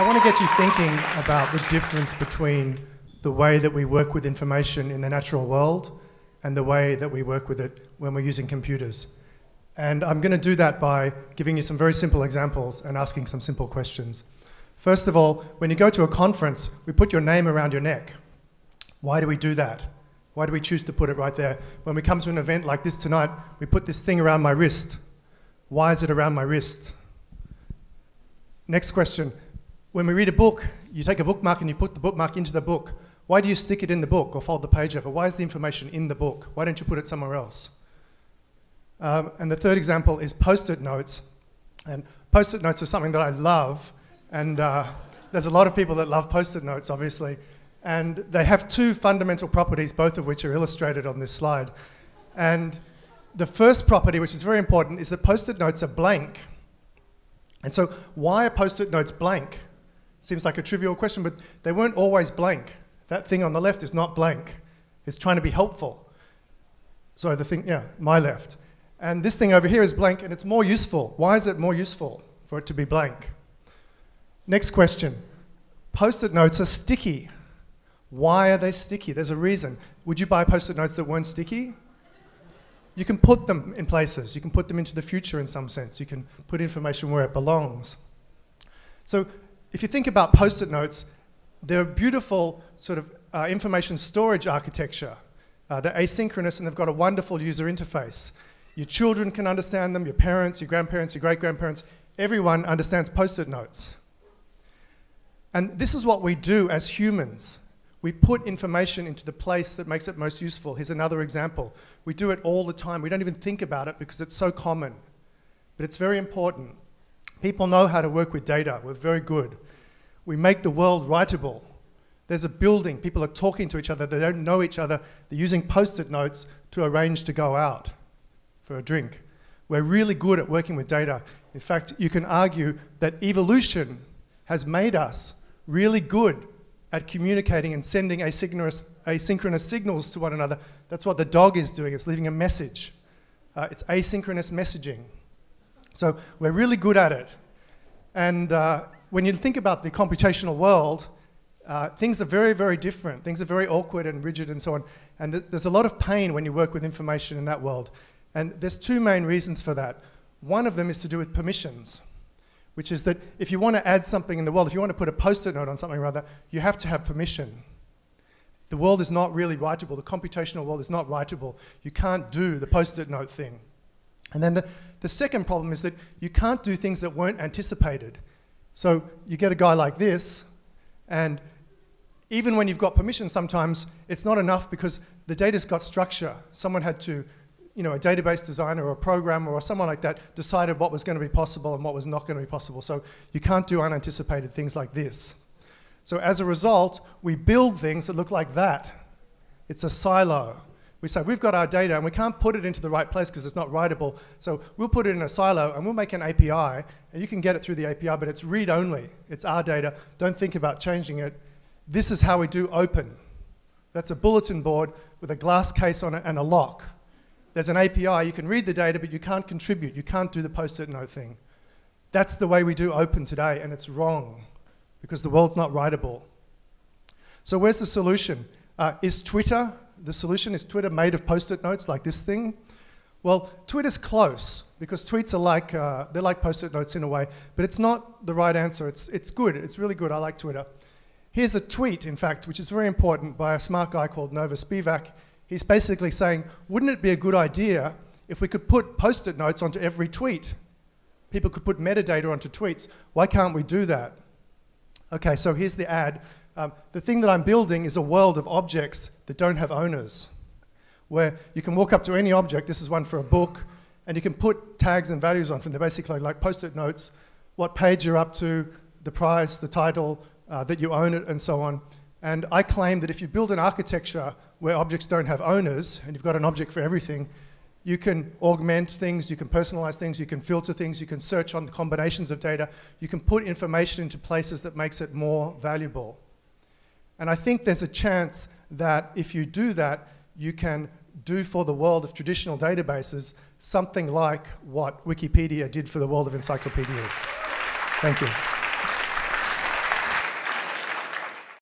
I want to get you thinking about the difference between the way that we work with information in the natural world and the way that we work with it when we're using computers. And I'm going to do that by giving you some very simple examples and asking some simple questions. First of all, when you go to a conference, we put your name around your neck. Why do we do that? Why do we choose to put it right there? When we come to an event like this tonight, we put this thing around my wrist. Why is it around my wrist? Next question. When we read a book, you take a bookmark and you put the bookmark into the book. Why do you stick it in the book or fold the page over? Why is the information in the book? Why don't you put it somewhere else? And the third example is Post-it notes. And Post-it notes are something that I love. And there's a lot of people that love Post-it notes, obviously. And they have two fundamental properties, both of which are illustrated on this slide. And the first property, which is very important, is that Post-it notes are blank. And so why are Post-it notes blank? Seems like a trivial question, but they weren't always blank. That thing on the left is not blank. It's trying to be helpful. So the thing, yeah, my left. And this thing over here is blank, and it's more useful. Why is it more useful for it to be blank? Next question. Post-it notes are sticky. Why are they sticky? There's a reason. Would you buy Post-it notes that weren't sticky? You can put them in places. You can put them into the future in some sense. You can put information where it belongs. So if you think about Post-it notes, they're a beautiful sort of information storage architecture. They're asynchronous, and they've got a wonderful user interface. Your children can understand them, your parents, your grandparents, your great-grandparents. Everyone understands Post-it notes. And this is what we do as humans. We put information into the place that makes it most useful. Here's another example. We do it all the time. We don't even think about it because it's so common. But it's very important. People know how to work with data. We're very good. We make the world writable. There's a building. People are talking to each other. They don't know each other. They're using Post-it notes to arrange to go out for a drink. We're really good at working with data. In fact, you can argue that evolution has made us really good at communicating and sending asynchronous signals to one another. That's what the dog is doing. It's leaving a message. It's asynchronous messaging. So we're really good at it. And when you think about the computational world, things are very, very different. Things are very awkward and rigid and so on. And there's a lot of pain when you work with information in that world. And there's two main reasons for that. One of them is to do with permissions, which is that if you want to add something in the world, if you want to put a Post-it note on something or other, you have to have permission. The world is not really writable. The computational world is not writable. You can't do the Post-it note thing. And then the second problem is that you can't do things that weren't anticipated. So you get a guy like this, and even when you've got permission sometimes, it's not enough because the data's got structure. Someone had to, you know, a database designer or a programmer or someone like that decided what was going to be possible and what was not going to be possible. So you can't do unanticipated things like this. So as a result, we build things that look like that. It's a silo. We say, we've got our data and we can't put it into the right place because it's not writable, so we'll put it in a silo and we'll make an API, and you can get it through the API, but it's read-only. It's our data. Don't think about changing it. This is how we do open. That's a bulletin board with a glass case on it and a lock. There's an API. You can read the data, but you can't contribute. You can't do the Post-it note thing. That's the way we do open today, and it's wrong because the world's not writable. So where's the solution? Is Twitter... The solution is Twitter made of Post-it notes like this thing? Well, Twitter's close because tweets are like, they're like Post-it notes in a way, but it's not the right answer. It's good. It's really good. I like Twitter. Here's a tweet, in fact, which is very important, by a smart guy called Nova Spivak. He's basically saying, wouldn't it be a good idea if we could put Post-it notes onto every tweet? People could put metadata onto tweets. Why can't we do that? Okay, so here's the ad. The thing that I'm building is a world of objects that don't have owners, where you can walk up to any object, this is one for a book, and you can put tags and values on them. They're basically like Post-it notes, what page you're up to, the price, the title, that you own it, and so on. And I claim that if you build an architecture where objects don't have owners, and you've got an object for everything, you can augment things, you can personalize things, you can filter things, you can search on the combinations of data, you can put information into places that makes it more valuable. And I think there's a chance that if you do that, you can do for the world of traditional databases something like what Wikipedia did for the world of encyclopedias. Thank you.